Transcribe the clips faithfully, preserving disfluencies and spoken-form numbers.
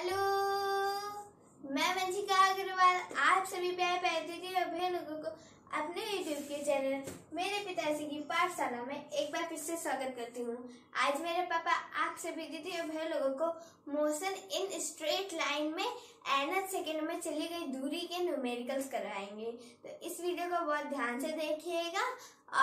Hello, मैं मंजिका अग्रवाल आप सभी प्यारे पैतृक और बहनों को अपने यूट्यूब के चैनल मेरे पिता श्री की पाठशाला में एक बार फिर से स्वागत करती हूँ। आज मेरे पापा आप सभी दीदी और बहन लोगों को मोशन इन स्ट्रेट लाइन में एनथ सेकेंड में चली गई दूरी के न्यूमेरिकल्स करवाएंगे, तो इस वीडियो को बहुत ध्यान से देखिएगा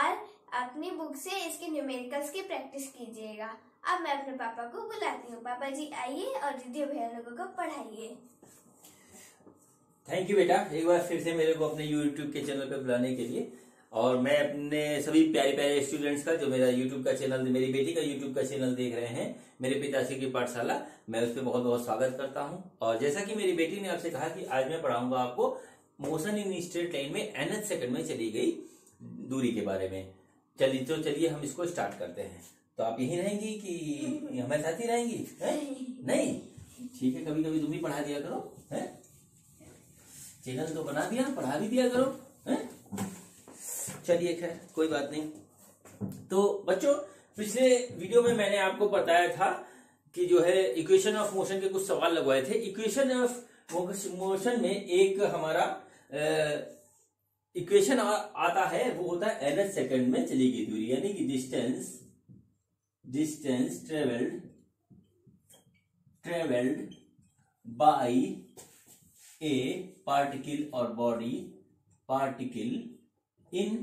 और अपनी बुक से इसके न्यूमेरिकल्स की प्रैक्टिस कीजिएगा। अब मैं अपने पापा को बुलाती हूँ। पापा जी आइए और दीदी भैया लोगों को पढ़ाइए। थैंक यू बेटा, एक बार फिर से मेरे को अपने यूट्यूब के चैनल पर बुलाने के लिए। और मैं अपने सभी प्यारे प्यारे स्टूडेंट्स का, जो मेरा यूट्यूब का चैनल, मेरी बेटी का यूट्यूब का चैनल देख रहे हैं, मेरे पिताश्री की पाठशाला, मैं उस पर बहुत बहुत स्वागत करता हूँ। और जैसा कि मेरी बेटी ने आपसे कहा कि आज मैं पढ़ाऊंगा आपको मोशन इन स्ट्रेट लाइन में एनथ सेकंड में चली गई दूरी के बारे में। चलिए तो चलिए हम इसको स्टार्ट करते हैं। तो आप यही रहेंगी कि हमारे साथ ही रहेंगी? नहीं, ठीक है, कभी कभी तुम ही पढ़ा दिया करो, है? चैनल तो बना दिया, पढ़ा भी दिया करो, है? चलिए खैर कोई बात नहीं। तो बच्चों, पिछले वीडियो में मैंने आपको बताया था कि जो है इक्वेशन ऑफ मोशन के कुछ सवाल लगवाए थे। इक्वेशन ऑफ मोशन में एक हमारा ए, इक्वेशन आता है, वो होता है एनथ सेकंड में चली गई दूरी, यानी कि distance distance travelled travelled by a particle और body particle in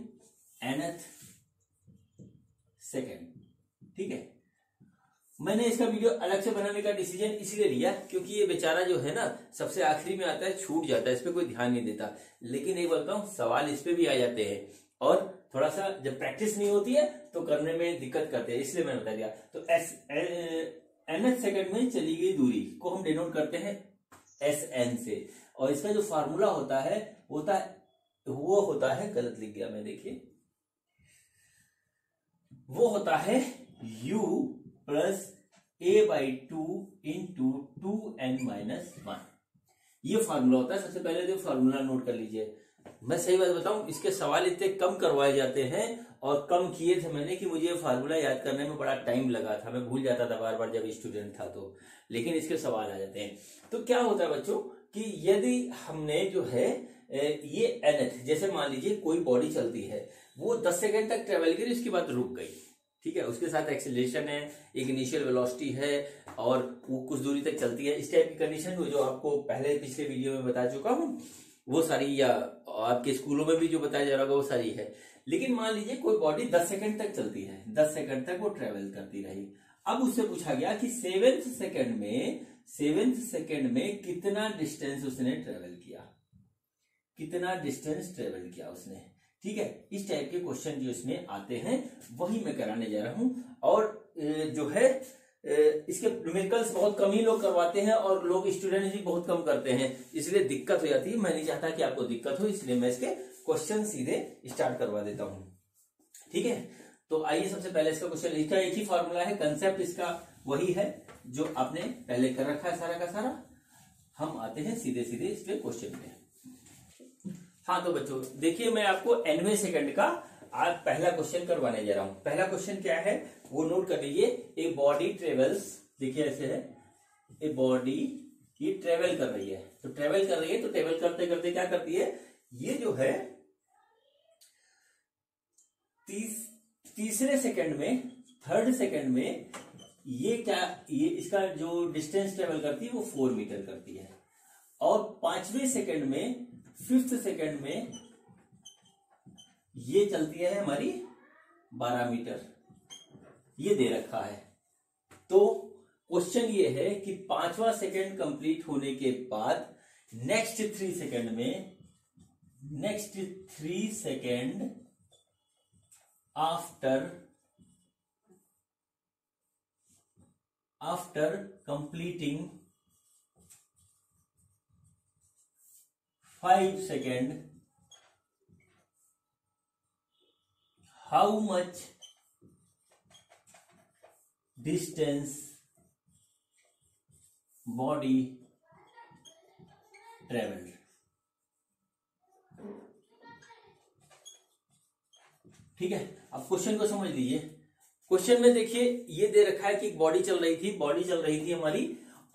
nth second. ठीक है, मैंने इसका वीडियो अलग से बनाने का डिसीजन इसलिए लिया क्योंकि ये बेचारा जो है ना सबसे आखिरी में आता है, छूट जाता है, इस पर कोई ध्यान नहीं देता। लेकिन एक बोलता हूँ, सवाल इस पे भी आ जाते हैं और थोड़ा सा जब प्रैक्टिस नहीं होती है तो करने में दिक्कत करते हैं, इसलिए मैंने बता दिया। तो एस एनथ सेकंड में चली गई दूरी को हम डिनोट करते हैं एस एन से, और इसका जो फार्मूला होता है होता है वो होता है, गलत लिख गया मैं, देखिए, वो होता है u plus a by two into two n minus one. ये फार्मूला होता है। सबसे पहले तो फार्मूला नोट कर लीजिए। मैं सही बात बताऊं, इसके सवाल इतने कम करवाए जाते हैं और कम किए थे मैंने कि मुझे फार्मूला याद करने में बड़ा टाइम लगा था, मैं भूल जाता था बार बार जब स्टूडेंट था तो, लेकिन इसके सवाल आ जाते हैं। तो क्या होता है बच्चों कि यदि हमने जो है ये एनथ, जैसे मान लीजिए कोई बॉडी चलती है, वो दस सेकेंड तक ट्रेवल करी, उसके बाद रुक गई, ठीक है, उसके साथ एक्सेलरेशन है, एक इनिशियल वेलोसिटी है और वो कुछ दूरी तक चलती है, इस टाइप की कंडीशन जो आपको पहले पिछले वीडियो में बता चुका हूं वो सारी, या आपके स्कूलों में भी जो बताया जा रहा होगा वो सारी है। लेकिन मान लीजिए कोई बॉडी दस सेकंड तक चलती है, दस सेकंड तक वो ट्रेवल करती रही। अब उससे पूछा गया कि सेवेंथ सेकंड में सेवेंथ सेकंड में कितना डिस्टेंस उसने ट्रेवल किया, कितना डिस्टेंस ट्रेवल किया उसने। ठीक है, इस टाइप के क्वेश्चन जो इसमें आते हैं वही मैं कराने जा रहा हूं। और जो है इसके न्यूमेरिकल्स बहुत कम ही लोग करवाते हैं और लोग स्टूडेंट्स भी बहुत कम करते हैं, इसलिए दिक्कत हो जाती है। मैं नहीं चाहता कि आपको दिक्कत हो, इसलिए मैं इसके क्वेश्चन सीधे स्टार्ट करवा देता हूं। ठीक है, तो आइए सबसे पहले इसका क्वेश्चन, इसका एक ही फॉर्मूला है, कंसेप्ट इसका वही है जो आपने पहले कर रखा है सारा का सारा। हम आते हैं सीधे सीधे इसके क्वेश्चन पे। हाँ तो बच्चों देखिए, मैं आपको एनवे सेकंड का आज पहला क्वेश्चन करवाने जा रहा हूं। पहला क्वेश्चन क्या है वो नोट कर लीजिए। ए बॉडी ट्रेवल्स, देखिए ऐसे है, ए बॉडी ये ट्रेवल कर रही है, तो ट्रेवल कर रही है, तो ट्रेवल करते करते क्या करती है, ये जो है तीस तीसरे सेकंड में, थर्ड सेकंड में ये क्या, ये इसका जो डिस्टेंस ट्रेवल करती है वो फोर मीटर करती है, और पांचवें सेकंड में, फिफ्थ सेकंड में ये चलती है हमारी बारह मीटर, ये दे रखा है। तो क्वेश्चन ये है कि पांचवा सेकंड कंप्लीट होने के बाद नेक्स्ट थ्री सेकंड में next three second after after completing five second how much distance body travelled. ठीक है, अब क्वेश्चन को समझ लीजिए। क्वेश्चन में देखिए ये दे रखा है कि बॉडी चल रही थी, बॉडी चल रही थी हमारी,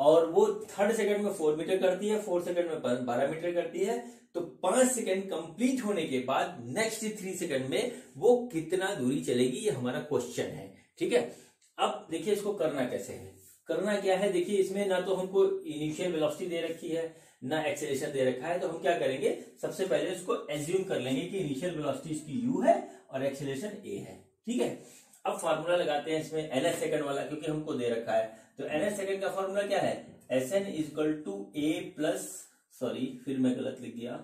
और वो थर्ड सेकंड में फोर मीटर करती है, फोर सेकंड में बारह मीटर करती है, तो पांच सेकंड कंप्लीट होने के बाद नेक्स्ट थ्री सेकंड में वो कितना दूरी चलेगी, ये हमारा क्वेश्चन है। ठीक है, अब देखिए इसको करना कैसे है। करना क्या है, देखिए इसमें ना तो हमको इनिशियल वेलोसिटी दे रखी है ना एक्सेलरेशन दे रखा है, तो हम क्या करेंगे, सबसे पहले इसको एज्यूम कर लेंगे कि इनिशियल वेलोसिटी इसकी u है और एक्सेलरेशन a है। ठीक है, अब फार्मूला लगाते हैं इसमें एन एस सेकंड वाला, क्योंकि हमको दे रखा है, तो एन एस सेकंड का फार्मूला क्या है, s n is equal to a plus, sorry फिर मैं गलत लिख दिया,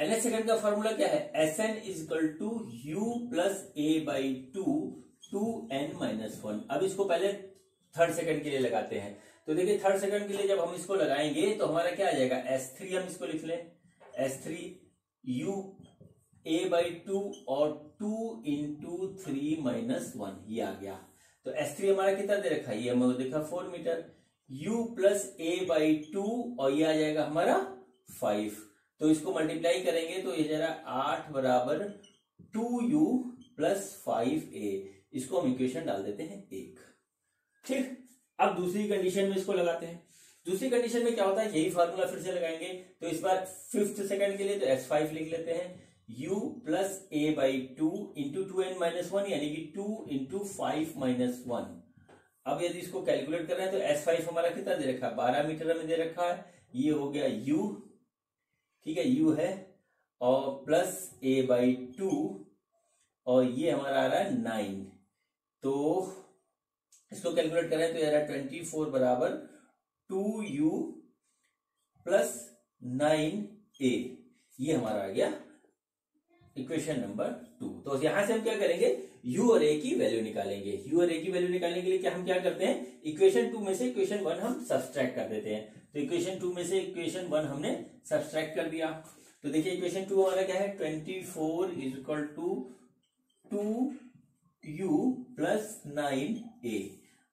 एन एस सेकंड का फार्मूला क्या है, s n is equal to u plus a by two two n minus one. अब इसको पहले थर्ड सेकंड के लिए लगाते हैं, तो देखिए थर्ड सेकंड के लिए जब हम इसको लगाएंगे तो हमारा क्या आ जाएगा, एस थ्री हम इसको लिख लें, s three u a by two और two into three minus one, ये आ गया। तो एस थ्री हमारा कितना दे रखा है, ये हमें देखा four metre, u plus a by two और ये आ जाएगा हमारा फाइव, तो इसको मल्टीप्लाई करेंगे तो ये जरा आठ बराबर two u plus five a, इसको हम इक्वेशन डाल देते हैं एक। ठीक, अब दूसरी कंडीशन में इसको लगाते हैं। दूसरी कंडीशन में क्या होता है, यही फार्मूला फिर से लगाएंगे, तो इस बार फिफ्थ सेकंड के लिए तो एस फाइव लिख लेते हैं, u plus a by two into two n minus one यानी कि two into five minus one. अब यदि इसको कैलकुलेट करना है तो एस फाइव हमारा कितना दे रखा है, बारह मीटर में दे रखा है, ये हो गया u, ठीक है u है, और प्लस ए बाई टू और ये हमारा आ रहा है नाइन, तो इसको कैलकुलेट करें तो यार ट्वेंटी फोर बराबर two u plus nine a, ये हमारा आ गया इक्वेशन नंबर टू। तो यहां से हम क्या करेंगे, u और a की वैल्यू निकालेंगे। u और a की वैल्यू निकालने के लिए क्या हम क्या करते हैं, इक्वेशन टू में से इक्वेशन वन हम सब्सट्रैक्ट कर देते हैं, तो इक्वेशन टू में से इक्वेशन वन हमने सब्सट्रैक्ट कर दिया, तो देखिए इक्वेशन टू हमारा क्या है, twenty four is equal to two u plus nine a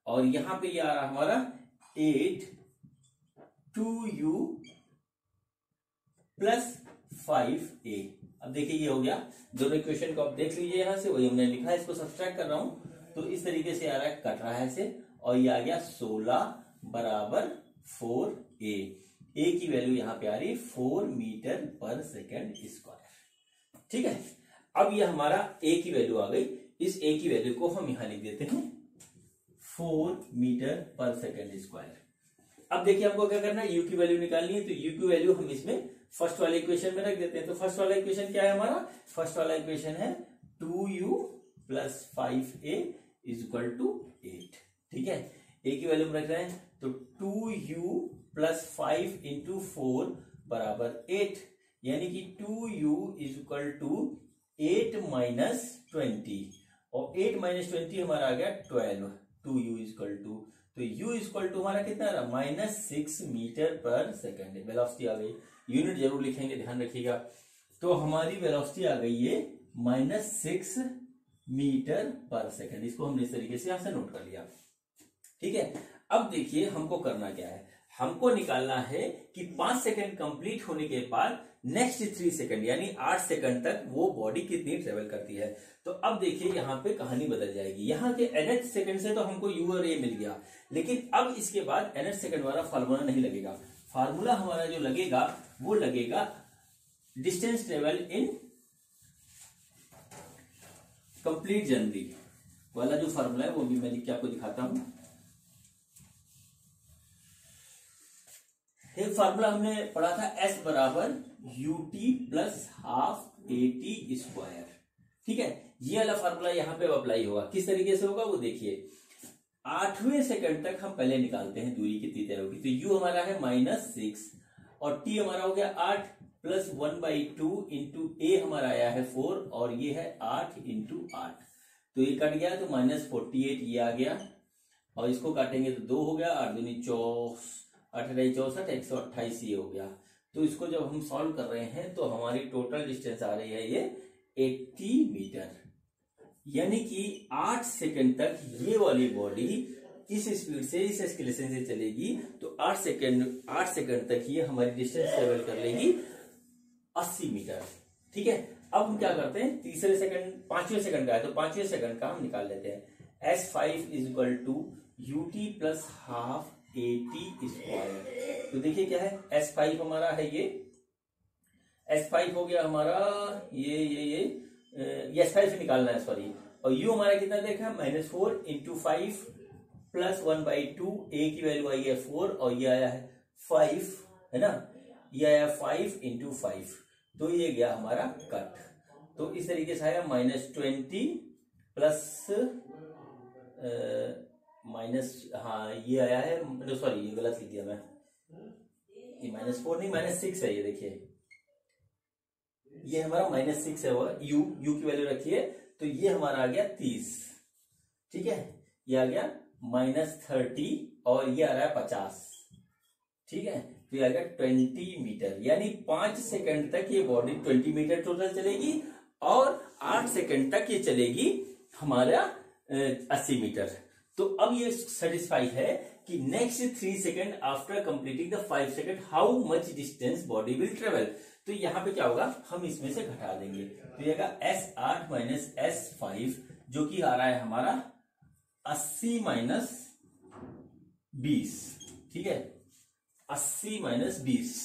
और यहां पे ये आ रहा हमारा eight two u plus five a. अब देखिए ये हो गया, दोनों इक्वेशन को आप देख लीजिए, यहां से वही हमने लिखा है, इसको सब्सट्रैक्ट कर रहा हूं, तो इस तरीके से आ रहा है, कट रहा है इसे और ये आ गया सोलह बराबर फोर ए, ए की वैल्यू यहां पे आ रही है four metre per second square. ठीक है, अब ये हमारा ए की वैल्यू आ गई, इस ए की वैल्यू को हम यहां लिख देते हैं four metre per second square. अब देखिए हमको क्या करना है, यू की वैल्यू निकालनी है, तो यू की वैल्यू हम इसमें फर्स्ट वाले इक्वेशन में रख देते हैं, तो फर्स्ट वाला इक्वेशन क्या है हमारा, फर्स्ट वाला इक्वेशन है two u plus five a is equal to eight. ठीक है, ए की वैल्यू हम रख रहे हैं तो two u plus five into four बराबर एट, यानी कि two u is equal to eight minus twenty और एट माइनस ट्वेंटी हमारा आ गया twelve, two u is equal to, तो u इक्वल टू हमारा कितना रहा, minus six metre per second. Velocity आ गई, यूनिट जरूर लिखेंगे, ध्यान रखिएगा, तो हमारी वेलोसिटी आ गई है minus six metre per second, इसको हमने इस तरीके से यहां से नोट कर लिया। ठीक है, अब देखिए हमको करना क्या है, हमको निकालना है कि पांच सेकंड कंप्लीट होने के बाद नेक्स्ट थ्री सेकंड यानी आठ सेकंड तक वो बॉडी कितनी ट्रेवल करती है। तो अब देखिए यहाँ पे कहानी बदल जाएगी, यहाँ के nth सेकंड से तो हमको u और a मिल गया, लेकिन अब इसके बाद nth सेकंड वाला फार्मूला नहीं लगेगा, फार्मूला हमारा जो लगेगा वो लगेगा distance travel in complete journey वाला जो फार्मूला है, वो भी मैं लिख के आपको दिखाता हूँ। एक फार्मूला हमने पढ़ा था एस बराबर u t plus half a t square. ठीक है, ये वाला फार्मूला यहाँ पे अप्लाई होगा, किस तरीके से होगा वो देखिए। आठवें सेकंड तक हम पहले निकालते हैं दूरी कितनी तय होगी, तो u हमारा है माइनस सिक्स और t हमारा हो गया आठ plus one by two into a हमारा आया है फोर और ये है आठ इंटू आठ, तो ये कट गया तो माइनस फोर्टी एट ये आ गया और इसको काटेंगे तो दो हो गया, आठ दूनी चौस अठारह चौसठ एक सौ अट्ठाईस ये हो गया। तो इसको जब हम सॉल्व कर रहे हैं तो हमारी टोटल डिस्टेंस आ रही है ये अस्सी मीटर, यानी कि आठ सेकंड तक ये वाली बॉडी इस स्पीड से इस एस्केलेशन से चलेगी, तो आठ सेकंड आठ सेकंड तक ये हमारी डिस्टेंस ट्रेवल कर लेगी अस्सी मीटर। ठीक है, अब हम क्या करते हैं, तीसरे सेकंड पांचवें सेकंड का है तो पांचवें सेकंड का हम निकाल लेते हैं। S five is equal to u t plus half a t square. तो देखिए क्या है, एस फाइव हमारा है ये, एस फाइव हो गया हमारा ये ये ये एस फाइव से निकालना है सॉरी, और यू हमारा कितना देखा, minus four into five plus one by two, a की वैल्यू आई है फोर और ये आया है फाइव है ना, ये आया फाइव इंटू फाइव तो ये गया हमारा कट। तो इस तरीके से आया माइनस ट्वेंटी प्लस माइनस, हाँ ये आया है सॉरी ये गलत लिख दिया मैं, ये माइनस फोर नहीं माइनस सिक्स है, ये देखिए ये हमारा माइनस सिक्स है वो यू, यू की वैल्यू रखिए तो ये हमारा आ गया तीस, ठीक है ये आ गया माइनस थर्टी और ये आ रहा है पचास, ठीक है तो ये आ गया ट्वेंटी मीटर। यानी पांच सेकंड तक ये बॉडी ट्वेंटी मीटर टोटल चलेगी और आठ सेकंड तक ये चलेगी हमारा अस्सी मीटर। तो अब ये सेटिस्फाई है कि next three second after completing the five second how much distance body will travel. तो यहाँ पे क्या होगा, हम इसमें से घटा देंगे तो ये आएगा एस आठ माइनस एस फाइव जो कि आ रहा है हमारा अस्सी माइनस बीस, ठीक है अस्सी माइनस बीस,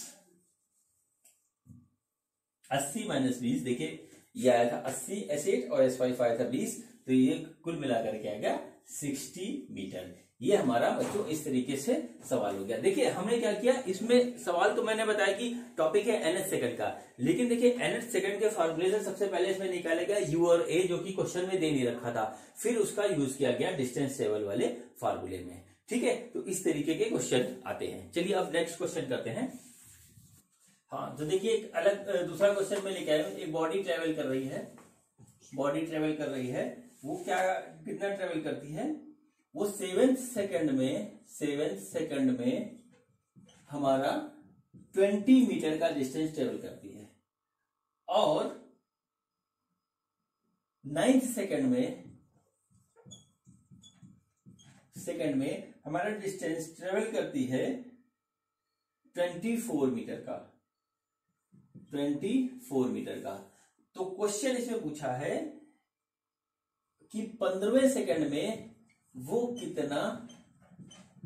अस्सी माइनस बीस देखिए ये आया था अस्सी एस एट और एस फाइव आया था बीस तो ये कुल मिलाकर के आएगा साठ मीटर। ये हमारा बच्चों इस तरीके से सवाल हो गया। देखिए हमने क्या किया, इसमें सवाल तो मैंने बताया कि टॉपिक है एनएच सेकंड का, लेकिन देखिए एनएच सेकंड के फॉर्मूले से सबसे पहले इसमें निकाला गया यू और ए जो कि क्वेश्चन में दे नहीं रखा था, फिर उसका यूज किया गया डिस्टेंस ट्रेवल वाले फार्मूले में, ठीक है तो इस तरीके के क्वेश्चन आते हैं। चलिए अब नेक्स्ट क्वेश्चन करते हैं। हाँ तो देखिए एक अलग दूसरा क्वेश्चन में लेके आया हूं, एक बॉडी ट्रेवल कर रही है, बॉडी ट्रेवल कर रही है वो क्या कितना ट्रेवल करती है, वो सेवेंथ सेकंड में सेवेंथ सेकंड में हमारा ट्वेंटी मीटर का डिस्टेंस ट्रेवल करती है और नाइन्थ सेकंड में सेकंड में हमारा डिस्टेंस ट्रेवल करती है ट्वेंटी फोर मीटर का, ट्वेंटी फोर मीटर का। तो क्वेश्चन इसमें पूछा है कि पंद्रहवें सेकंड में वो कितना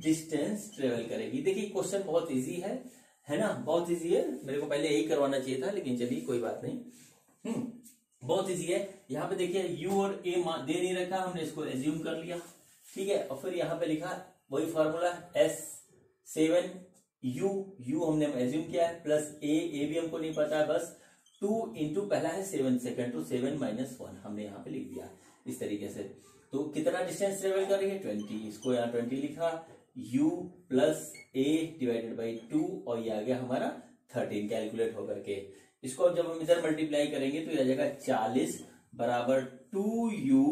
डिस्टेंस ट्रेवल करेगी। देखिए क्वेश्चन बहुत इजी है है ना, बहुत इजी है, मेरे को पहले यही करवाना चाहिए था लेकिन चलिए कोई बात नहीं, हम्म बहुत इजी है। यहाँ पे देखिए यू और ए दे नहीं रखा, हमने इसको एज्यूम कर लिया, ठीक है और फिर यहाँ पे लिखा वही formula s seven u, u हमने एज्यूम किया है प्लस ए, ए भी हमको नहीं पता है, बस टू इंटू पहला है सेवन सेकेंड तो सेवन माइनस वन हमने यहाँ पे लिख दिया इस तरीके से। तो कितना डिस्टेंस ट्रेवल कर रही है ट्वेंटी, इसको यहाँ ट्वेंटी लिखा u plus a divided by two और ये आ गया हमारा थर्टीन कैलकुलेट होकर के। इसको जब हम इधर मल्टीप्लाई करेंगे तो ये आ जाएगा चालीस बराबर टू यू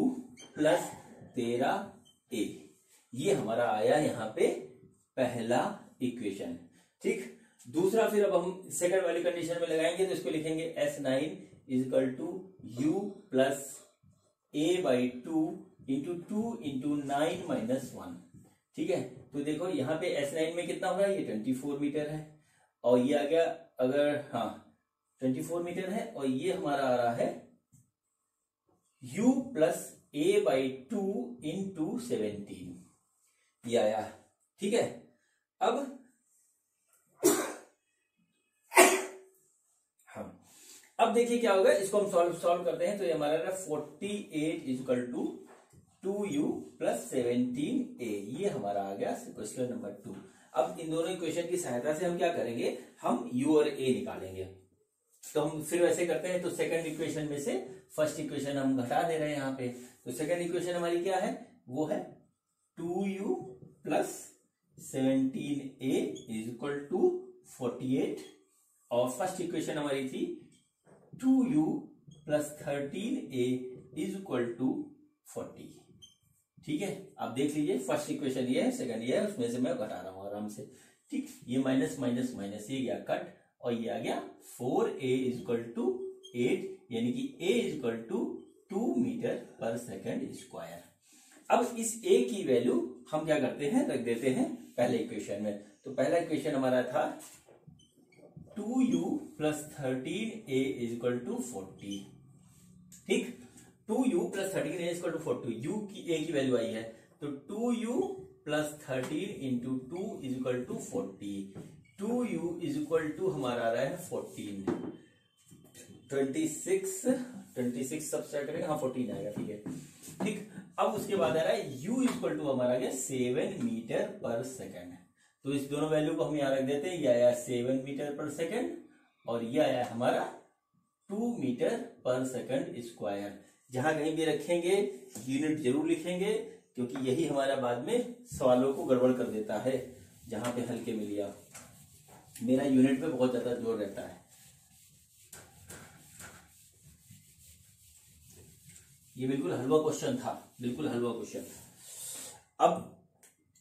प्लस तेरह a। ये हमारा आया यहाँ पे पहला इक्वेशन, ठीक। दूसरा फिर अब हम सेकंड वाली कंडीशन में लगाएंगे तो इसको लिखेंगे s nine is equal to u plus a by two into two into nine minus one, ठीक है तो देखो यहाँ पे एस नाइन में कितना हो रहा है, ये ट्वेंटी फोर मीटर है और ये आ गया अगर हाँ ट्वेंटी फोर मीटर है और ये हमारा आ रहा है u plus a by two into seventeen, ये आया, ठीक है। अब हाँ अब देखिए क्या होगा, इसको हम सॉल्व सॉल्व करते हैं तो ये हमारा forty eight is equal to two u plus seventeen a, ये हमारा आ गया क्वेश्चन नंबर टू। अब इन दोनों क्वेश्चन की सहायता से हम क्या करेंगे, हम u और a निकालेंगे। तो हम फिर वैसे करते हैं तो सेकंड इक्वेशन में से फर्स्ट इक्वेशन हम घटा दे रहे हैं यहाँ पे, तो सेकंड इक्वेशन हमारी क्या है, वो है two u plus seventeen a is equal to forty eight और फर्स्ट इक्वेशन हमारी थी two u plus thirteen a is equal to forty, ठीक है। आप देख लीजिए फर्स्ट इक्वेशन ये है, सेकंड ये है, उसमें से मैं घटा रहा हूँ आराम से, ठीक। ये माइनस माइनस माइनस ये गया कट और ये आ गया four a is equal to eight यानी कि a is equal to two metre per second square. अब इस ए की वैल्यू हम क्या करते हैं, रख देते हैं पहले इक्वेशन में। तो पहला इक्वेशन हमारा था two u plus thirteen a is equal to forty, ठीक, two u plus thirteen is equal to forty two, u की ए की वैल्यू आई है तो two u plus thirteen into two is equal to forty, two u is equal to हमारा आ रहा है fourteen, twenty six twenty six subtract करेंगे, हाँ फोर्टीन आएगा ठीक है। ठीक, अब उसके बाद आ रहा है u इक्वल टू हमारा गया सेवन मीटर पर सेकेंड, तो इस दोनों वैल्यू को हम यहां रख देते हैं, ये आया सेवन मीटर पर सेकेंड और ये आया हमारा two metre per second square. जहां कहीं भी रखेंगे यूनिट जरूर लिखेंगे क्योंकि यही हमारा बाद में सवालों को गड़बड़ कर देता है, जहां पे हल्के में लिया, मेरा यूनिट पे बहुत ज्यादा जोर रहता है। ये बिल्कुल हलवा क्वेश्चन था, बिल्कुल हलवा क्वेश्चन। अब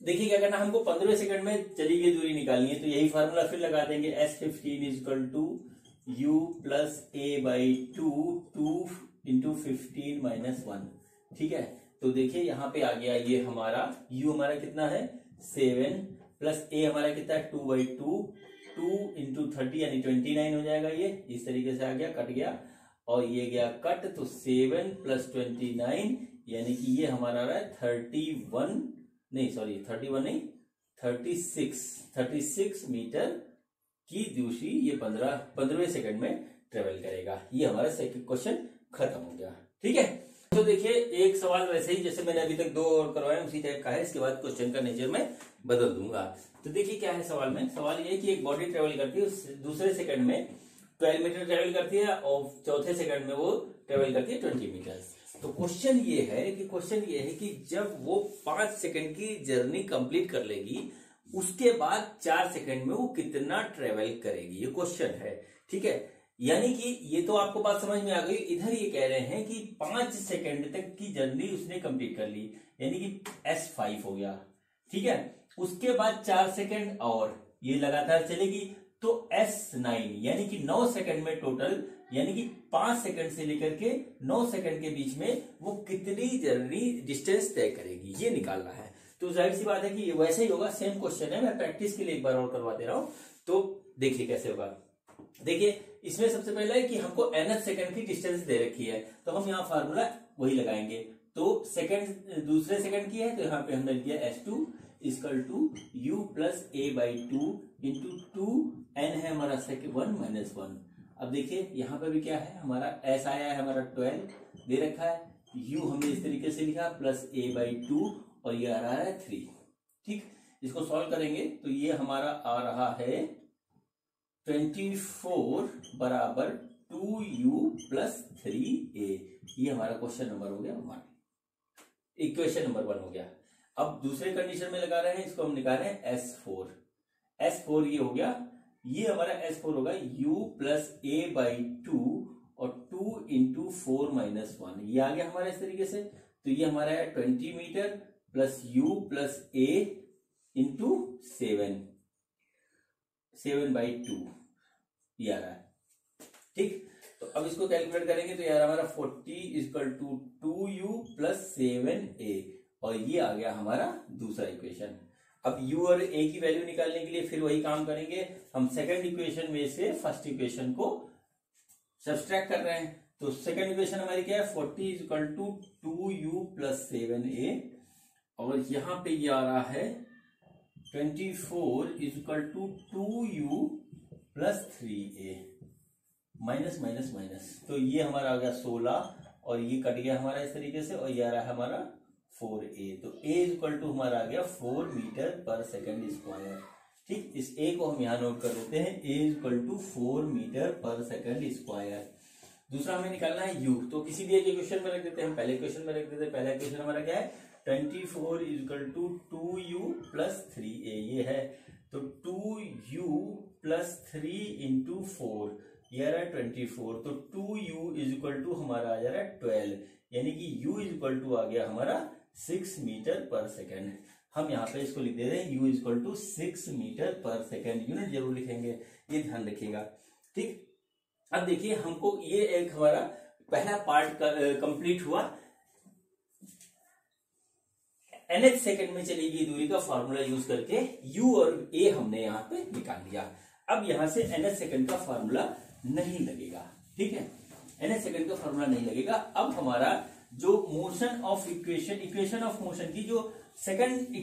देखिए क्या करना, हमको पंद्रह सेकंड में चली गई दूरी निकालनी है, तो यही फार्मूला फिर लगा देंगे, s fifteen is equal to u plus a by two two into fifteen minus one. ठीक है, तो देखिए यहाँ पे आ गया ये हमारा u हमारा कितना है सेवन प्लस a हमारा कितना है two by two two into thirty यानी ट्वेंटी नाइन हो जाएगा, ये इस तरीके से आ गया, कट गया और ये गया कट, तो सेवन प्लस ट्वेंटी नाइन यानी कि ये हमारा आ रहा है थर्टी वन नहीं सॉरी थर्टी वन नहीं thirty six thirty six metre की दूरी ये पंद्रह पंद्रह सेकंड में ट्रेवल करेगा। ये हमारा सेकंड क्वेश्चन खत्म हो गया। ठीक है, तो देखिए एक सवाल वैसे ही जैसे मैंने अभी तक दो और करवाया उसी टाइप का है, इसके बाद क्वेश्चन का नेचर मैं बदल दूंगा। तो देखिए क्या है सवाल में, सवाल ये कि एक बॉडी ट्रेवल करती है दूसरे सेकंड में ट्वेल्व मीटर ट्रेवल करती है और चौथे सेकंड में वो ट्रेवल करती है ट्वेंटी मीटर। तो क्वेश्चन ये है कि क्वेश्चन ये है कि जब वो पांच सेकंड की जर्नी कंप्लीट कर लेगी उसके बाद चार सेकंड में वो कितना ट्रेवल करेगी, ये क्वेश्चन है। ठीक है, यानी कि ये तो आपको बात समझ में आ गई। इधर ये कह रहे हैं कि पांच सेकंड तक की जर्नी उसने कंप्लीट कर ली यानी कि एस फाइव हो गया। ठीक है, उसके बाद चार सेकंड और ये लगातार चलेगी तो एस नाइन यानी कि नौ सेकंड में टोटल यानी कि पांच सेकंड से लेकर के नौ सेकंड के बीच में वो कितनी जर्नी डिस्टेंस तय करेगी ये निकालना है। तो जाहिर सी बात है कि ये वैसे ही होगा, सेम क्वेश्चन है, मैं प्रैक्टिस के लिए एक बार और करवा दे रहा हूं। तो देखिए कैसे होगा, देखिए इसमें सबसे पहला है कि हमको nth सेकंड की डिस्टेंस दे रखी है तो हम यहाँ फार्मूला वही लगाएंगे। तो सेकंड दूसरे सेकंड की है तो यहाँ पे हमने लिया s two is equal to u plus a by two into two n है हमारा सेकंड वन माइनस वन। अब देखिए यहाँ पे भी क्या है हमारा एस आया है हमारा ट्वेल्व दे रखा है, u हमने इस तरीके से लिखा प्लस ए बाई टू और ये आ रहा है थ्री। ठीक, इसको सॉल्व करेंगे तो ये हमारा आ रहा है ट्वेंटी फोर बराबर two u plus three a. ये हमारा क्वेश्चन नंबर हो गया वन, इक्वेशन नंबर वन हो गया। अब दूसरे कंडीशन में लगा रहे हैं, इसको हम निकाल रहे हैं एस फोर एस फोर ये हो गया, ये हमारा एस फोर होगा u plus a by two और two into four minus one, ये आ गया हमारा इस तरीके से। तो ये हमारा है twenty metre plus u plus a into seven seven by two ये आ रहा है। ठीक, तो अब इसको कैलकुलेट करेंगे तो यार हमारा forty is equal to two u plus seven a और ये आ गया हमारा दूसरा इक्वेशन। अब u और a की वैल्यू निकालने के लिए फिर वही काम करेंगे, हम सेकंड इक्वेशन में से फर्स्ट इक्वेशन को सब्सट्रैक्ट कर रहे हैं। तो सेकंड इक्वेशन हमारी क्या है forty is equal to two u plus seven a और यहाँ पे ये आ रहा है twenty four is equal to two u plus three a minus minus minus, तो ये हमारा आ गया सोलह और ये कट गया हमारा इस तरीके से और ये आ रहा है हमारा फोर ए। तो a इज इक्वल टू हमारा आ गया four metre per second square. ठीक, इस a को हम यहाँ नोट कर देते हैं, a is equal to four metre per second square. दूसरा हमें निकालना है u, तो किसी भी एक इक्वेशन में रख देते हैं, हम पहले क्वेश्चन में रख देते हैं। पहला क्वेश्चन हमारा क्या है twenty four is equal to two u plus three a ये है, तो two u plus three into four ये आ रहा है ट्वेंटी फोर, तो two u is equal to हमारा आ जा रहा है ट्वेल्व यानी कि u इज इक्वल टू आ गया हमारा सिक्स मीटर पर सेकेंड। हम यहाँ पे इसको लिख दे रहे हैं u is equal to six metre per second, unit जरूर लिखेंगे, ये ध्यान रखिएगा। ठीक, अब देखिए हमको ये एक हमारा पहला पार्ट कंप्लीट हुआ, nth सेकेंड में चली गई दूरी का फार्मूला यूज करके u और a हमने यहाँ पे निकाल लिया। अब यहाँ से nth सेकेंड का फार्मूला नहीं लगेगा। ठीक है, एन एच सेकेंड का फॉर्मूला नहीं लगेगा। अब हमारा जो motion of equation equation of motion की जो सेकंड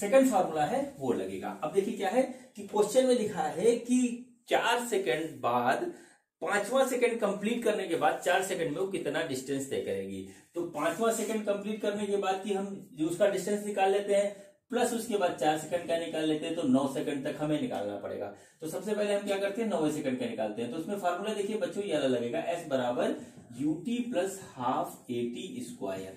सेकंड फार्मूला है वो लगेगा। अब देखिए क्या है कि क्वेश्चन में लिखा है कि चार सेकंड बाद पांचवा सेकंड कंप्लीट करने के बाद चार सेकंड में वो कितना डिस्टेंस तय करेगी। तो पांचवा सेकंड कंप्लीट करने के बाद की हम जो उसका डिस्टेंस निकाल लेते हैं प्लस उसके बाद चार सेकंड का निकाल लेते हैं तो नौ सेकंड तक हमें निकालना पड़ेगा। तो सबसे पहले हम क्या करते हैं नब्बे सेकंड का निकालते हैं। तो उसमें फार्मूला देखिए बच्चों याद लगेगा एस बराबर u t plus half a t square,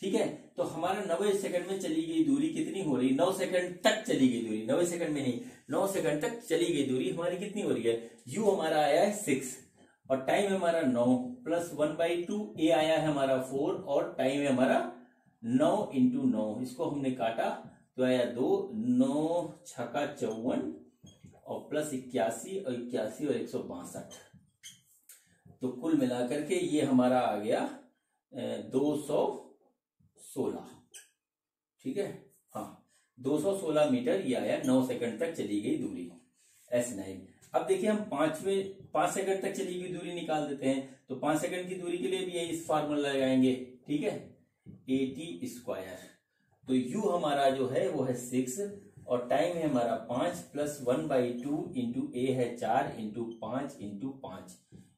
ठीक है। तो हमारा नब्बे सेकंड में चली गई दूरी कितनी हो रही है, नौ सेकंड तक चली गई दूरी, नब्बे सेकंड में नहीं नौ सेकंड तक चली गई दूरी हमारी कितनी हो रही है। यू हमारा आया है सिक्स और टाइम हमारा नौ plus one by two, a आया है हमारा फोर और टाइम है हमारा नौ इंटू नौ, इसको हमने काटा तो आया दो, नौ छक्का चौवन और प्लस इक्यासी और इक्यासी और एक सौ बासठ, तो कुल मिलाकर के ये हमारा आ गया दो सौ सोलह, ठीक है। हाँ दो सौ सोलह मीटर ये आया नौ सेकंड तक चली गई दूरी एस नाइन। अब देखिए हम पांचवें पांच सेकंड तक चली गई दूरी निकाल देते हैं। तो पांच सेकंड की दूरी के लिए भी यही फार्मूला लगाएंगे, ठीक है, एटी स्क्वायर। तो u हमारा जो है वो है सिक्स और टाइम है हमारा पांच plus one by two into a है चार इंटू पांच इंटू पांच,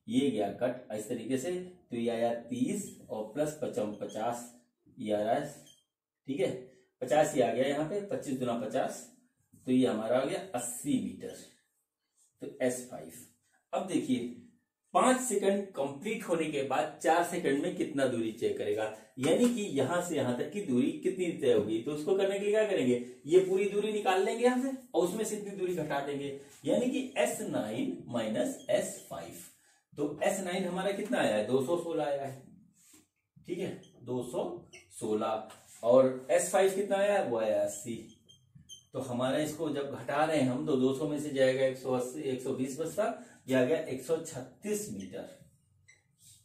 ये गया कट इस तरीके से। तो ये आया तीस और प्लस पचास यार, ठीक है, पचास ही आ गया यहाँ पे, पच्चीस दुना पचास, तो ये हमारा हो गया अस्सी मीटर, तो एस फाइव। अब देखिए पांच सेकंड कंप्लीट होने के बाद चार सेकंड में कितना दूरी चेक करेगा, यानी कि यहां से यहां तक की दूरी कितनी तय होगी। तो उसको करने के लिए क्या करेंगे, ये पूरी दूरी निकाल लेंगे यहां से और उसमें से इतनी दूरी घटा देंगे, यानी कि s nine minus s five. तो एस नाइन हमारा कितना आया है, दो सौ सोलह आया है, ठीक है, दो सौ सोलह और एस फाइव कितना आया वो आया अस्सी। तो हमारा इसको जब घटा रहे हैं हम तो दो सौ में से जाएगा एक सौ अस्सी एक सौ बीस बचता, यह आ गया एक सौ छत्तीस मीटर,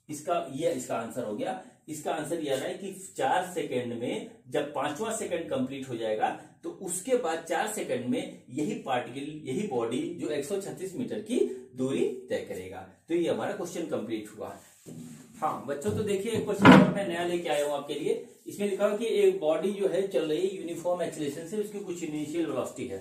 इसका ये इसका आंसर हो गया। इसका आंसर यह है कि चार सेकंड में जब पांचवा सेकंड कंप्लीट हो जाएगा तो उसके बाद चार सेकंड में यही पार्टिकल यही बॉडी जो एक सौ छत्तीस मीटर की दूरी तय करेगा। तो ये हमारा क्वेश्चन कंप्लीट हुआ। हाँ बच्चों, तो देखिए एक क्वेश्चन मैं नया लेके आया हूँ आपके लिए। इसमें लिखा हुआ कि एक बॉडी जो है चल रही है यूनिफॉर्म एक्सीलरेशन से, उसकी कुछ इनिशियल वेलोसिटी है,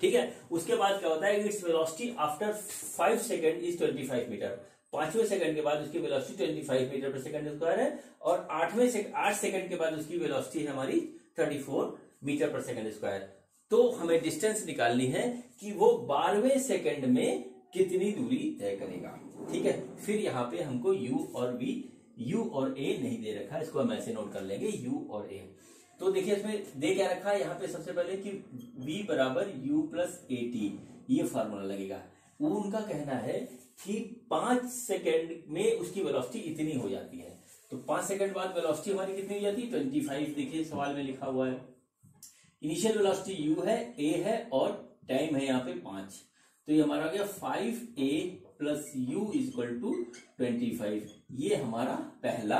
ठीक है। उसके बाद क्या होता है, it's velocity after five second is पच्चीस मीटर, पांचवें सेकंड के बाद उसकी वेलोसिटी पच्चीस मीटर पर सेकंड स्क्वायर है और आठवें से आठ सेकंड के बाद उसकी वेलोसिटी है हमारी चौंतीस मीटर पर सेकंड स्क्वायर। तो हमें डिस्टेंस निकालनी है कि वो बारहवें सेकंड में कितनी दूरी तय करेगा, ठीक है। फिर यहाँ पे हमको u और v, u और a नहीं दे रखा, इसको हम ऐसे नोट कर लेंगे u और a। तो देखिए इसमें दे क्या रखा है यहाँ पे, सबसे पहले कि v बराबर u प्लस ए टी, ये फार्मूला लगेगा। उनका कहना है कि पांच सेकंड में उसकी वेलोसिटी इतनी हो जाती है, तो पांच सेकंड बाद वेलोसिटी हमारी कितनी हो जाती है, ट्वेंटी फाइव देखिए सवाल में लिखा हुआ है। इनिशियल वेलोसिटी u है, a है और टाइम है यहाँ पे पांच, तो ये हमारा हो गया five a plus u equal to twenty five. ये हमारा पहला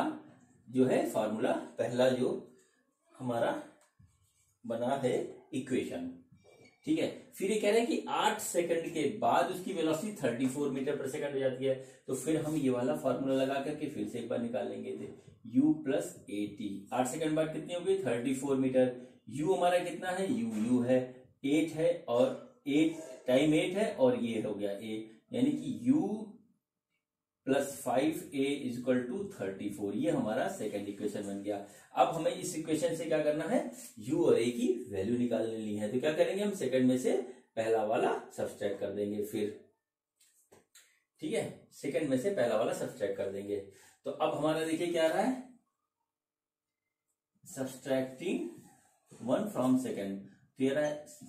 जो है फार्मूला, पहला जो हमारा बना है इक्वेशन, ठीक है। फिर ये कह रहे हैं कि आठ सेकंड के बाद उसकी वेलोसिटी चौंतीस मीटर पर सेकंड हो जाती है, तो फिर हम ये वाला फार्मूला लगा करके फिर से एक बार निकालेंगे u प्लस ए टी। आठ सेकंड बाद कितनी होगी, चौंतीस मीटर। u हमारा कितना है, u u है, एट है और एट टाइम एट है और ये हो गया ए, यानी कि u plus five a is equal to thirty four. ये हमारा सेकेंड इक्वेशन बन गया। अब हमें इस इक्वेशन से क्या करना है, u और a की वैल्यू निकालनी है। तो क्या करेंगे हम, सेकेंड में से पहला वाला सब्सट्रैक्ट कर देंगे फिर, ठीक है, सेकेंड में से पहला वाला सब्सट्रैक्ट कर देंगे। तो अब हमारा देखिए क्या रहा है, subtracting one from second,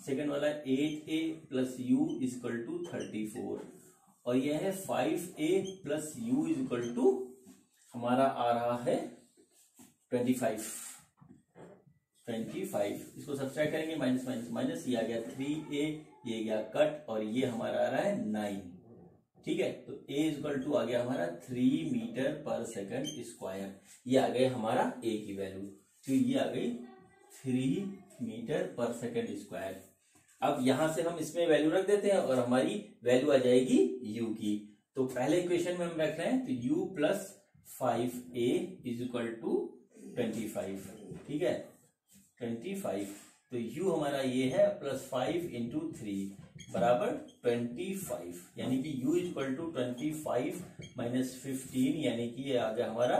second वाला eight a plus u is equal to thirty four और यह है five a plus u is equal to हमारा आ रहा है ट्वेंटी फाइव ट्वेंटी फाइव। इसको सब्सट्रैक्ट करेंगे, माइनस माइनस माइनस, ये आ गया थ्री ए, ये गया कट और ये हमारा आ रहा है नाइन, ठीक है। तो ए इज इक्वल टू आ गया हमारा three metre per second square, ये आ गया हमारा ए की वैल्यू, तो ये आ गई three metre per second square. अब यहां से हम इसमें वैल्यू रख देते हैं और हमारी वैल्यू आ जाएगी u की। तो पहले इक्वेशन में हम रख रहे हैं तो u plus five a is equal to twenty five, ठीक है ट्वेंटी फाइव। तो u हमारा ये है प्लस फाइव इंटू थ्री बराबर ट्वेंटी फाइव, यानी कि u equal to twenty five minus fifteen, यानी कि ये आ गया हमारा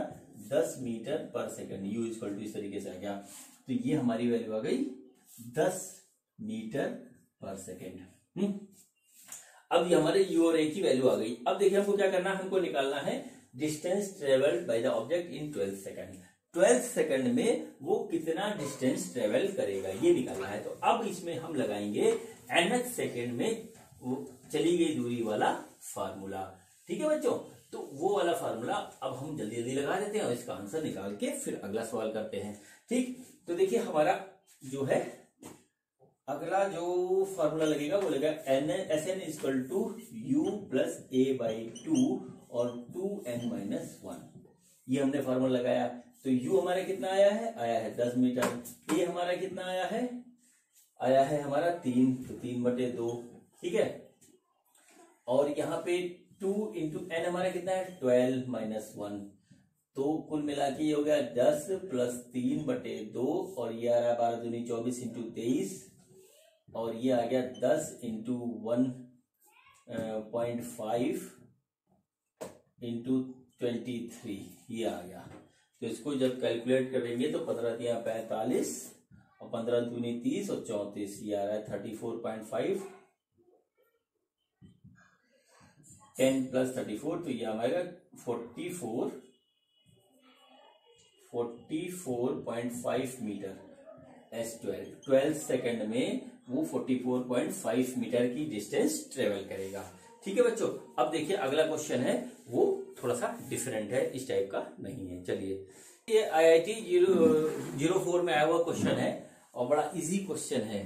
दस metre per second. u equal to इस तरीके से आ गया, तो ये हमारी वैल्यू आ गई दस मीटर पर सेकेंड। हम्म, अब ये हमारे u और a की वैल्यू आ गई। अब देखिए हमको क्या करना है, हमको निकालना है distance travelled by the object in twelve second. Twelve second में वो कितना डिस्टेंस ट्रेवल करेगा ये निकालना है। तो अब इसमें हम लगाएंगे nth सेकंड में वो चली गई दूरी वाला फार्मूला, ठीक है बच्चों। तो वो वाला फार्मूला अब हम जल्दी जल्दी लगा देते हैं और इसका आंसर निकाल के फिर अगला सवाल करते हैं, ठीक। तो देखिए हमारा जो है अगला जो फॉर्मूला लगेगा वो लगेगा n s n equal to u plus a by two और टू एन माइनस वन, ये हमने फॉर्मूला लगाया। तो u हमारा कितना आया है, आया है दस मीटर। a हमारा कितना आया है, आया है हमारा तीन, तो तीन बटे दो, ठीक है। और यहाँ पे टू इंटू एन हमारा कितना है ट्वेल्व माइनस वन, तो कुल मिला के ये हो गया दस प्लस तीन बटे दो और ये आ रहा है बारह दूनी चौबीस इंटू तेईस और ये आ गया दस into one point five into twenty three, ये आ गया। तो इसको जब कैलकुलेट करेंगे तो पंद्रह तिया पैंतालीस और पंद्रह दूनी तीस और चौंतीस, ये आ रहा है thirty four point five, ten plus thirty four, तो ये हमारा forty four forty four point five metre s twelve, twelve second में वो forty four point five metre की डिस्टेंस ट्रेवल करेगा, ठीक है बच्चों। अब देखिए अगला क्वेश्चन है वो थोड़ा सा डिफरेंट है, इस टाइप का नहीं है। चलिए ये आईआईटी जीरो फोर में आया हुआ क्वेश्चन है और बड़ा इजी क्वेश्चन है।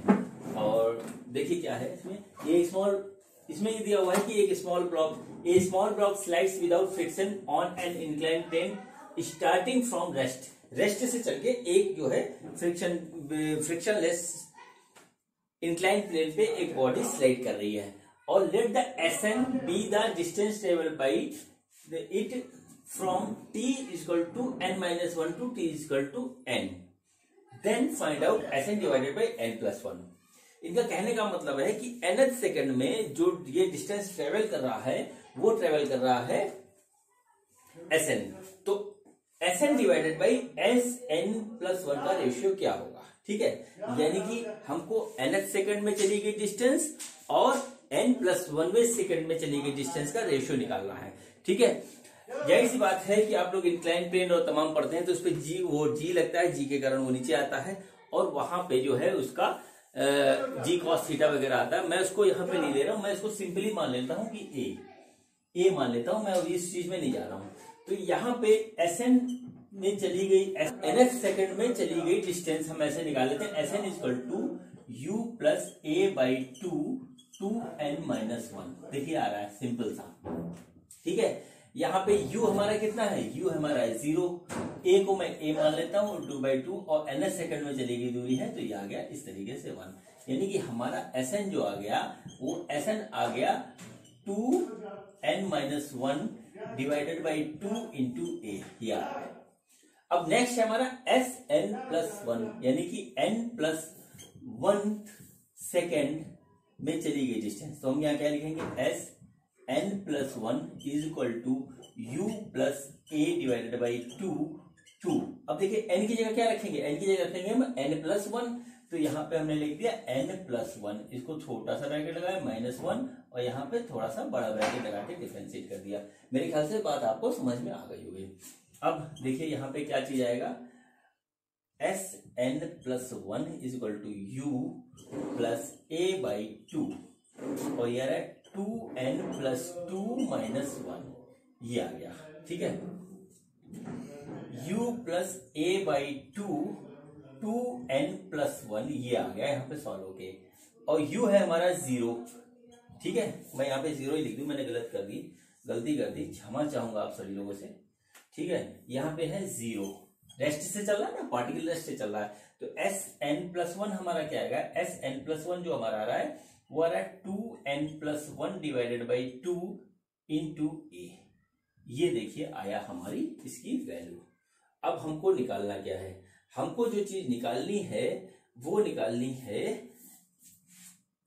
और देखिए क्या है इसमें, ये स्मॉल इसमें ये दिया हुआ है कि एक small block a small block slides without friction on an incline plane starting from rest, rest से चल के एक जो है फ्रिक्शन फ्रिक्शनलेस इंक्लाइन प्लेन पे एक बॉडी स्लाइड कर रही है और let the SN be the distance travelled by it from t equal to n minus one to t equal to n, then find out SN divided by n plus one. इनका कहने का मतलब है कि nth सेकंड में जो ये distance travel कर रहा है वो ट्रेवल कर रहा है एसएन, तो s n divided by s n plus one का रेशियो क्या होगा, ठीक है। यानी कि हमको nth सेकंड में चली गई डिस्टेंस और एन प्लस वनवे सेकंड में चली गई डिस्टेंस का रेशियो निकालना है, ठीक है। यही सी बात है कि आप लोग इंक्लाइन प्लेन और तमाम पढ़ते हैं तो उस पर जी वो जी लगता है, जी के कारण वो नीचे आता है और वहां पे जो है उसका जी कॉस थीटा वगैरह आता है। मैं उसको यहाँ पे नहीं ले रहा हूँ, मैं इसको सिंपली मान लेता हूँ कि ए ए मान लेता हूँ, मैं इस चीज में नहीं जा रहा हूँ। तो यहाँ पे Sn में चली गई nth सेकंड में चली गई डिस्टेंस हम ऐसे निकाल लेते हैं, Sn equal to u plus a by two two n minus one, देखिए आ रहा है सिंपल सा, ठीक है। यहाँ पे u हमारा कितना है, u हमारा है जीरो, a को मैं a मान लेता हूँ और टू बाई टू और nth सेकंड में चली गई दूरी है तो ये आ गया इस तरीके से वन, यानी कि हमारा Sn जो आ गया वो Sn आ गया two n minus one divided by two into a, या अब नेक्स्ट है हमारा एस एन प्लस वन, यानी कि एन प्लस वन सेकेंड में चली गई डिस्टेंस। तो हम यहाँ क्या लिखेंगे, s n plus one is equal to u plus a divided by two two. अब देखिए एन की जगह क्या रखेंगे, एन की जगह रखेंगे हम एन प्लस वन, तो यहाँ पे हमने लिख दिया एन प्लस वन, इसको छोटा सा ब्रैकेट लगाया माइनस वन और यहाँ पे थोड़ा सा बड़ा ब्रैकेट लगा के डिफ्रेंशिएट कर दिया। मेरे ख्याल से बात आपको समझ में आ गई होगी। अब देखिए यहाँ पे क्या चीज आएगा, s n plus one is equal to u plus a by two और यार है two n plus two minus one, ये आ गया, ठीक है। U plus a by two two n plus one, ये आ गया यहाँ पे सॉल्व होके और u है हमारा जीरो, ठीक है। मैं यहाँ पे जीरो ही लिख दूं, मैंने गलत कर दी, गलती कर दी, क्षमा चाहूंगा आप सभी लोगों से, ठीक है। यहाँ पे है जीरो, रेस्ट से चल रहा है ना, पार्टिकल रेस्ट से चल रहा है, तो एस एन प्लस वन हमारा क्या आएगा, एस एन प्लस वन जो हमारा आ रहा है वो आ रहा है two n plus one divided by two into a, ये देखिए आया हमारी इसकी वैल्यू। अब हमको निकालना क्या है, हमको जो चीज निकालनी है वो निकालनी है,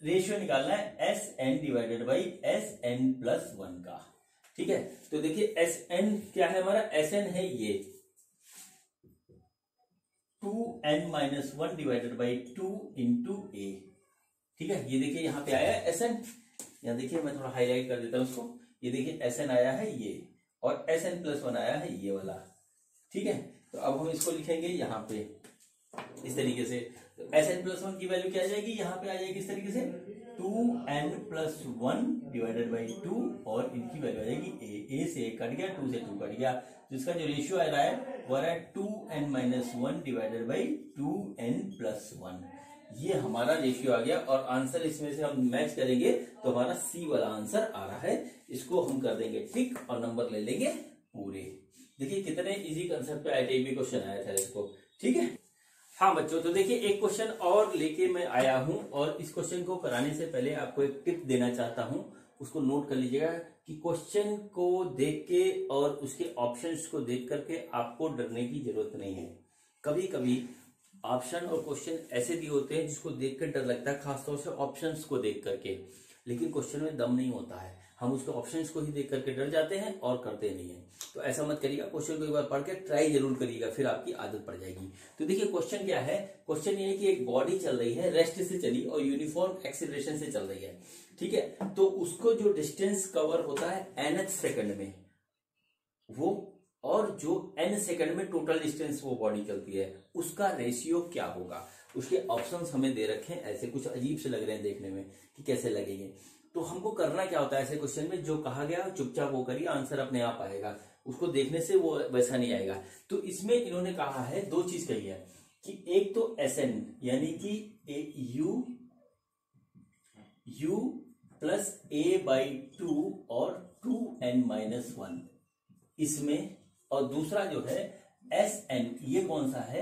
रेशियो निकालना है s n divided by s n plus one का। ठीक है, तो देखिए एस एन क्या है हमारा, एस एन है ये two n minus one divided by two into a. ठीक है, ये देखिए यहाँ पे आया एस एन, यहाँ देखिए मैं थोड़ा हाईलाइट कर देता हूं उसको, ये देखिए एस एन आया है ये, और एस एन प्लस वन आया है ये वाला। ठीक है, तो अब हम इसको लिखेंगे यहाँ पे इस तरीके से, एस एन प्लस वन की वैल्यू क्या आ जाएगी, यहाँ पे आ जाएगी इस तरीके से two n plus one divided by two, और इनकी वैल्यू आ जाएगी ए, ए से ए कट गया, टू से टू कट गया, जिसका जो रेशियो आ रहा है वो आ रहा है two n minus one divided by two n plus one. ये हमारा रेशियो आ गया, और आंसर इसमें से हम मैच करेंगे तो हमारा सी वाला आंसर आ रहा है। इसको हम कर देंगे टिक और नंबर ले लेंगे पूरे। देखिए कितने इजी कंसेप्ट पे आईटीआई में क्वेश्चन आया था इसको। ठीक है, हाँ बच्चों, तो देखिए एक क्वेश्चन और लेके मैं आया हूं, और इस क्वेश्चन को कराने से पहले आपको एक टिप देना चाहता हूं, उसको नोट कर लीजिएगा कि क्वेश्चन को देख के और उसके ऑप्शंस को देख करके आपको डरने की जरूरत नहीं है। कभी कभी ऑप्शन और क्वेश्चन ऐसे भी होते हैं जिसको देख कर डर लगता है, खासतौर से ऑप्शन को देख करके, लेकिन क्वेश्चन में दम नहीं होता है, हम उसके ऑप्शन को ही देख करके डर जाते हैं और करते नहीं है। तो ऐसा मत करिएगा, क्वेश्चन को एक बार पढ़ के ट्राई जरूर करिएगा, फिर आपकी आदत पड़ जाएगी। तो देखिए क्वेश्चन क्या है, क्वेश्चन ये है कि एक बॉडी चल रही है, रेस्ट से चली और यूनिफॉर्म एक्सीलरेशन से चल रही है। ठीक है, तो उसको जो डिस्टेंस कवर होता है एनएच सेकंड में वो, और जो एन सेकंड में टोटल डिस्टेंस वो बॉडी चलती है, उसका रेशियो क्या होगा, उसके ऑप्शंस हमें दे रखे हैं। ऐसे कुछ अजीब से लग रहे हैं देखने में कि कैसे लगेंगे, तो हमको करना क्या होता है ऐसे क्वेश्चन में, जो कहा गया चुपचाप वो करिए, आंसर अपने आप आएगा, उसको देखने से वो वैसा नहीं आएगा। तो इसमें इन्होंने कहा है, दो चीज कही है कि एक तो एस एन यानी कि a, u u plus a by two और टू एन माइनस वन इसमें, और दूसरा जो है एस एन, ये कौन सा है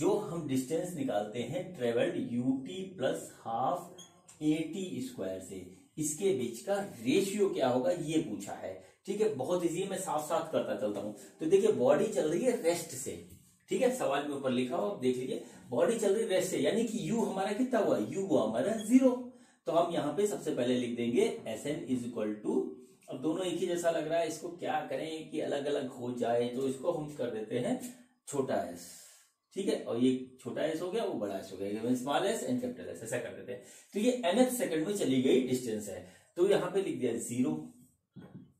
जो हम डिस्टेंस निकालते हैं travelled u t plus half a t square से, इसके बीच का रेशियो क्या होगा ये पूछा है। ठीक है, बहुत इजी है, मैं साथ साथ करता चलता हूं। तो देखिए बॉडी चल रही है रेस्ट से, ठीक है, सवाल में ऊपर लिखा हो, आप देख लीजिए, बॉडी चल रही है रेस्ट से, यानी कि यू हमारा कितना हुआ, यू हुआ हमारा जीरो। तो हम यहाँ पे सबसे पहले लिख देंगे s n is equal to, अब दोनों एक ही जैसा लग रहा है, इसको क्या करें कि अलग अलग हो जाए, तो इसको हम कर देते हैं छोटा एस। ठीक है, और ये छोटा एस हो गया, वो बड़ा एस हो गया, small s and capital S, ऐसा कर देते हैं। तो ये nth सेकंड में चली गई डिस्टेंस है, तो यहाँ पे लिख दिया zero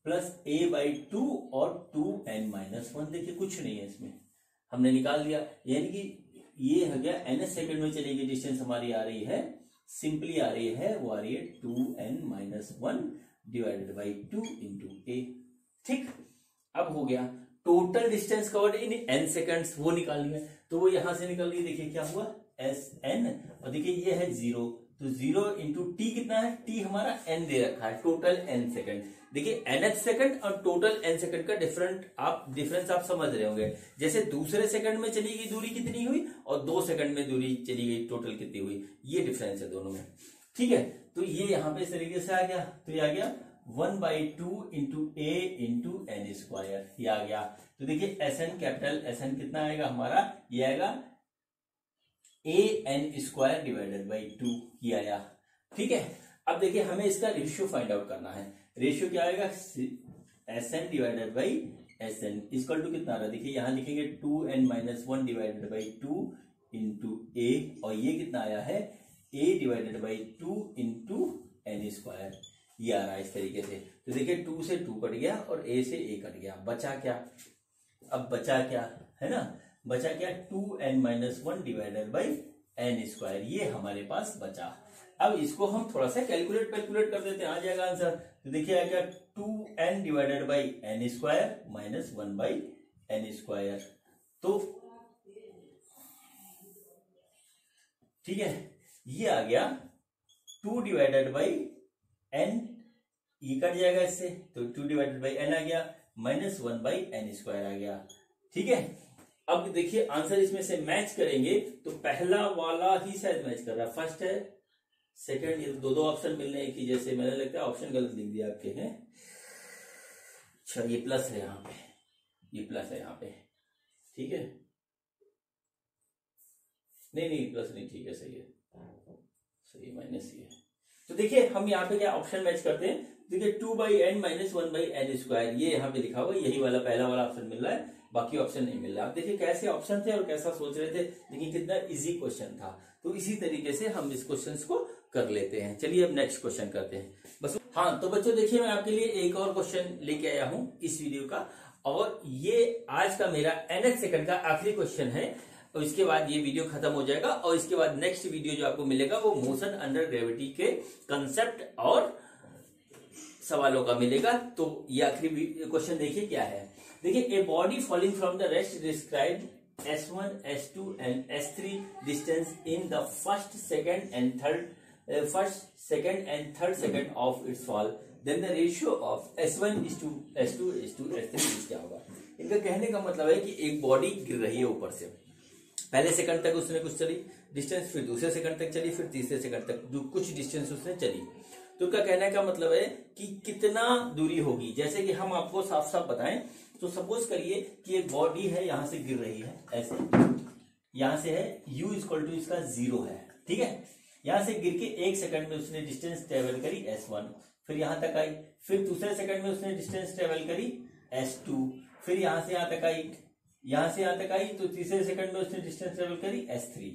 plus a by two और टू एन माइनस वन। देखिए कुछ नहीं है इसमें, हमने निकाल दिया, यानी कि ये हो गया nth सेकंड में चली गई डिस्टेंस हमारी आ रही है, सिंपली आ रही है, वो आ रही है two n minus one divided by two into a. ठीक, अब हो गया total distance covered in n seconds, वो निकालनी है, तो वो यहां से निकल गई। देखिए क्या हुआ एस एन, और देखिए ये है जीरो, तो जीरो इंटू टी कितना है, टी हमारा एन दे रखा है, टोटल एन सेकंड। देखिए एनएच सेकंड और टोटल एन सेकंड का डिफरेंट आप डिफरेंस आप समझ रहे होंगे, जैसे दूसरे सेकंड में चली गई दूरी कितनी हुई और दो सेकंड में दूरी चली गई टोटल कितनी हुई, ये डिफरेंस है दोनों में। ठीक है, तो ये यहाँ पे इस तरीके से आ गया, तो ये आ गया one by two into a into n square, ये आ गया। तो देखिए s n capital S n कितना आएगा हमारा, ये आएगा a n square divided by two, ये आया। ठीक है, अब देखिए हमें इसका रेशियो फाइंड आउट करना है, रेशियो क्या आएगा s n divided by s n equal to कितना आ रहा है, देखिए यहां लिखेंगे two n minus one divided by two into a, और ये कितना आया है a divided by two into n square, ये आ रहा है इस तरीके से। तो देखिए टू से टू कट गया और ए से ए कट गया, बचा क्या, अब बचा क्या है ना, बचा क्या two n minus one divided by n square, ये हमारे पास बचा। अब इसको हम थोड़ा सा कैलकुलेट कैलकुलेट कर देते हैं, आ जाएगा आंसर। तो देखिए आ गया two n divided by n square minus one by n square, तो ठीक है ये आ गया टू डिवाइडेड बाई एन, ये कट जाएगा इससे, तो टू डिवाइडेड बाई एन आ गया, minus one by n square आ गया। ठीक है, अब देखिए आंसर इसमें से मैच करेंगे, तो पहला वाला ही शायद मैच कर रहा है, फर्स्ट है सेकंड, ये दो दो ऑप्शन मिलने की, जैसे मैंने लगता है ऑप्शन गलत लिख दिया आपके हैं। अच्छा ये प्लस है यहां पे, ये प्लस है यहां पे, ठीक है। नहीं नहीं प्लस नहीं, ठीक है सही है, सही माइनस ये। तो देखिए हम यहाँ पे क्या ऑप्शन मैच करते हैं, देखिए two by n minus one by n square, ये यहाँ पे लिखा हुआ, यही वाला पहला वाला ऑप्शन मिल रहा है, बाकी ऑप्शन नहीं मिल रहा। आप देखिए कैसे ऑप्शन थे और कैसा सोच रहे थे, लेकिन कितना इजी क्वेश्चन था। तो इसी तरीके से हम इस क्वेश्चन को कर लेते हैं। चलिए अब नेक्स्ट क्वेश्चन करते हैं बस। हाँ तो बच्चों देखिए मैं आपके लिए एक और क्वेश्चन लेके आया हूं इस वीडियो का, और ये आज का मेरा एनएच सेकंड का आखिरी क्वेश्चन है, और इसके बाद ये वीडियो खत्म हो जाएगा। और इसके बाद नेक्स्ट वीडियो जो आपको मिलेगा वो मोशन अंडर ग्रेविटी के कंसेप्ट और सवालों का मिलेगा। तो ये आखिरी क्वेश्चन देखिए क्या है। देखिए a body falling from the rest describe s one, s two and s three distance in the first second and third first second and third second of its fall, then the ratio of s one is to s two is to s three क्या होगा। इनका कहने का मतलब है कि एक body गिर रही है ऊपर से, पहले सेकंड तक उसने कुछ चली डिस्टेंस, फिर दूसरे सेकंड तक चली, फिर तीसरे सेकंड तक जो कुछ डिस्टेंस उसने चली। तो इनका कहने का मतलब है कि कितना दूरी होगी। जैसे कि हम आपको साफ साफ बताएं तो सपोज करिए कि एक बॉडी है यहां से गिर रही है ऐसे, यहां से है u इक्वल टू इसका जीरो है, ठीक है। यहां से गिर के एक सेकंड में उसने डिस्टेंस ट्रेवल करी एस वन, फिर यहां तक आई, फिर दूसरे सेकंड में उसने डिस्टेंस ट्रेवल करी एस टू, फिर यहां से यहां तक आई, यहां से यहां तक आई, तो तीसरे सेकंड में उसने डिस्टेंस ट्रेवल करी एस थ्री।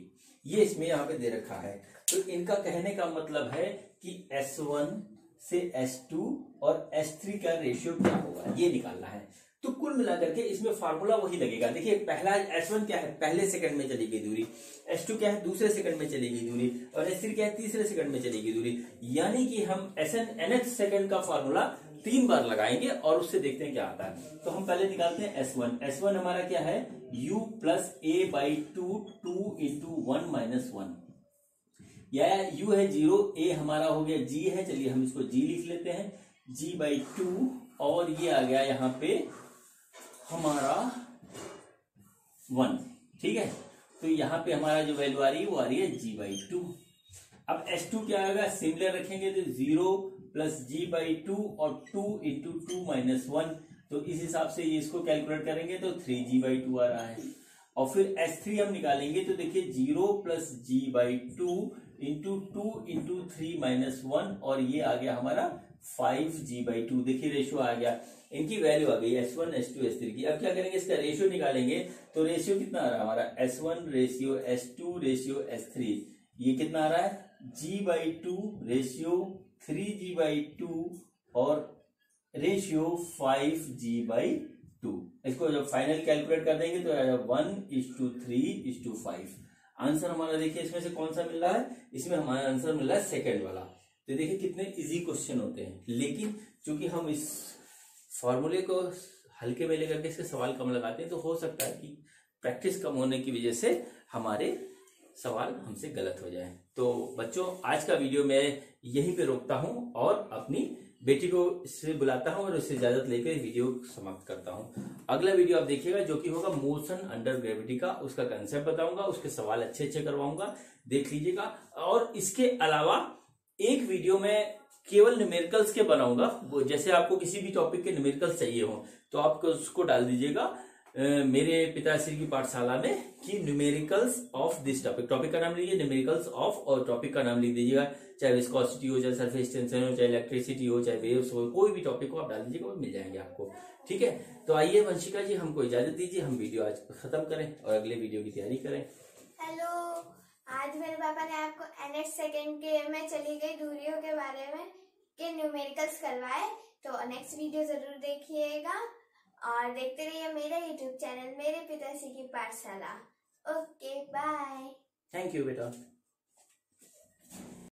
ये इसमें यहाँ पे दे रखा है। तो इनका कहने का मतलब है कि एस वन से एस टू और एस थ्री का रेशियो क्या होगा, ये निकालना है। तो कुल मिलाकर के इसमें फार्मूला वही लगेगा। देखिए पहला एस वन क्या है, पहले सेकंड में चली गई दूरी, एस टू क्या है, दूसरे सेकंड में चली गई दूरी, और एस थ्री क्या है, तीसरे सेकंड में चली गई दूरी। यानी कि हम एसएन एनएच सेकंड का फार्मूला तीन बार लगाएंगे और उससे देखते हैं क्या आता है। तो हम पहले निकालते हैं एस वन। एस वन हमारा क्या है, u plus a by two two into one minus one, या u है जीरो, a हमारा हो गया g है, चलिए हम इसको g लिख लेते हैं, g बाई टू, और ये आ गया यहाँ पे हमारा वन, ठीक है। तो यहाँ पे हमारा जो वैल्यू आ रही है वो आ रही है g बाई टू। अब एस टू क्या आएगा, सिमिलर रखेंगे तो zero plus g by two और two into two minus one, तो इस हिसाब से ये इसको कैलकुलेट करेंगे तो थ्री जी बाई टू आ रहा है। और फिर एस थ्री हम निकालेंगे तो देखिए zero plus g by two into two into three minus one, और ये आ गया हमारा फाइव जी बाई टू। देखिए रेशियो आ गया, इनकी वैल्यू आ गई s one, s two, s three की। अब क्या करेंगे, इसका रेशियो निकालेंगे तो रेशियो कितना आ रहा है हमारा, s one ratio s two ratio s three, ये कितना आ रहा है g by two ratio three g by two और ratio five g by two. इसको जब फाइनल कैलकुलेट कर देंगे तो आएगा one is to three is to five. Answer हमारा देखिए इसमें से कौन सा मिल रहा है, इसमें हमारा आंसर मिल रहा है सेकेंड वाला। तो देखिए कितने इजी क्वेश्चन होते हैं, लेकिन चूंकि हम इस फॉर्मूले को हल्के में लेकर के इसके सवाल कम लगाते हैं तो हो सकता है कि प्रैक्टिस कम होने की वजह से हमारे सवाल हमसे गलत हो जाए। तो बच्चों आज का वीडियो मैं यहीं पे रोकता हूं और अपनी बेटी को इससे बुलाता हूं और उससे इजाजत लेकर वीडियो समाप्त करता हूं। अगला वीडियो आप देखिएगा जो कि होगा मोशन अंडर ग्रेविटी का, उसका कंसेप्ट बताऊंगा, उसके सवाल अच्छे अच्छे करवाऊंगा, देख लीजिएगा। और इसके अलावा एक वीडियो में केवल न्यूमेरिकल्स के बनाऊंगा, वो जैसे आपको किसी भी टॉपिक के न्यूमेरिकल्स चाहिए हो तो आप उसको डाल दीजिएगा मेरे पिताश्री की पाठशाला में कि numericals of this topic, topic का नाम लीजिए न्यूमेरिकल्स ऑफ और टॉपिक का नाम लिख दीजिएगा, चाहे विस्कोसिटी हो, चाहे सरफेस टेंशन हो, चाहे इलेक्ट्रिसिटी हो, चाहे वेव्स हो, कोई भी टॉपिक को आप डाल दीजिएगा, मिल जाएंगे आपको, ठीक है। तो आइए मंजिका जी हमको इजाजत दीजिए, हम वीडियो आज खत्म करें और अगले वीडियो की तैयारी करें। हेलो, आज मेरे पापा ने आपको एनएच सेकंड के में चली गई दूरियों के बारे में के न्यूमेरिकल्स करवाए, तो नेक्स्ट वीडियो जरूर देखिएगा और देखते रहिए मेरा यूट्यूब चैनल मेरे पिताश्री की पाठशाला। ओके बाय, थैंक यू बेटा।